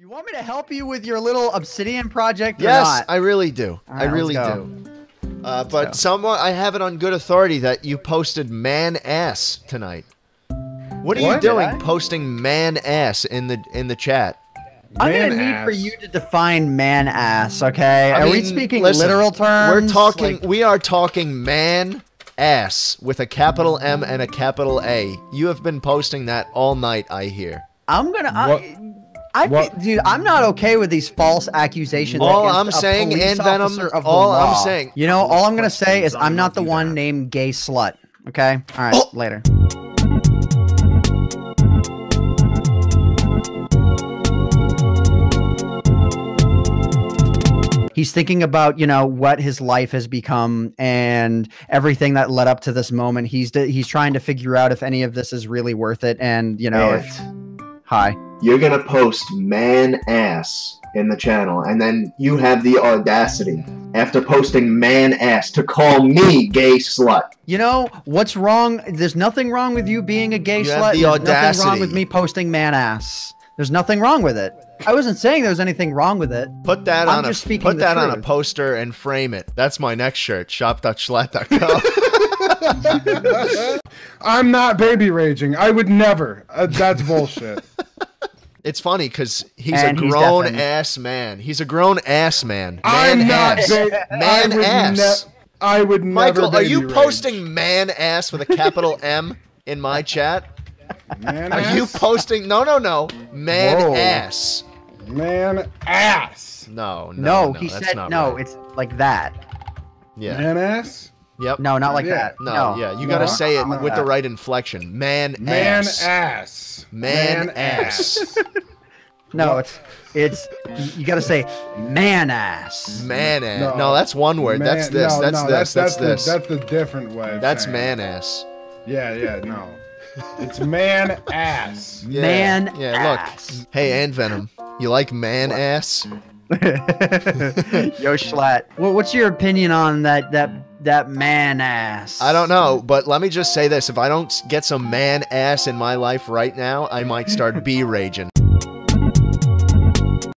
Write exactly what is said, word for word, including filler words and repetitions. You want me to help you with your little obsidian project or yes, not? I really do. Right, I really do. Uh, but go. someone, I have it on good authority that you posted man ass tonight. What are what? you doing posting man ass in the in the chat? I'm man gonna ass. need for you to define man ass, okay? I are mean, we speaking listen, literal terms? We're talking like, we are talking man ass with a capital M and a capital A. You have been posting that all night, I hear. I'm gonna I, I dude, I'm not okay with these false accusations. All I'm saying, Antvenom, all I'm saying. You know, all I'm gonna say is I'm not the one named Gay Slut. Okay? Alright, oh. later. He's thinking about, you know, what his life has become and everything that led up to this moment. He's he's trying to figure out if any of this is really worth it. And, you know, if, hi. You're going to post man ass in the channel. And then you have the audacity after posting man ass to call me gay slut. You know, what's wrong? There's nothing wrong with you being a gay you slut. Have the There's audacity. nothing wrong with me posting man ass. There's nothing wrong with it. I wasn't saying there was anything wrong with it. Put that I'm on just a put that truth. on a poster and frame it. That's my next shirt. shop dot jschlatt dot com. I'm not baby raging. I would never. Uh, that's bullshit. It's funny because he's and a grown he's ass man. He's a grown ass man. Man I'm ass. Not man I ass. I would never. Michael, are you rage. posting man ass with a capital M in my chat? Man Are ass? you posting? No, no, no. Man Whoa. ass. Man ass. No, no, no. no he that's said not no. Right. It's like that. Yeah. Man ass. Yep. No, not like yeah. that. No, no. Yeah. You no, gotta say it with that. the right inflection. Man, man ass. ass. Man, man ass. Man ass. No, it's it's you gotta say man ass. Man ass. No, no that's one word. Man, that's this. No, that's no, this. That's, that's, that's this. The, that's a different way. Of that's man it. ass. Yeah. Yeah. No. It's man ass. Yeah. Man yeah, ass. Look. Hey, Antvenom, you like man what? ass? Yo, Jschlatt. Well, what's your opinion on that, that, that man ass? I don't know, but let me just say this. If I don't get some man ass in my life right now, I might start bee raging.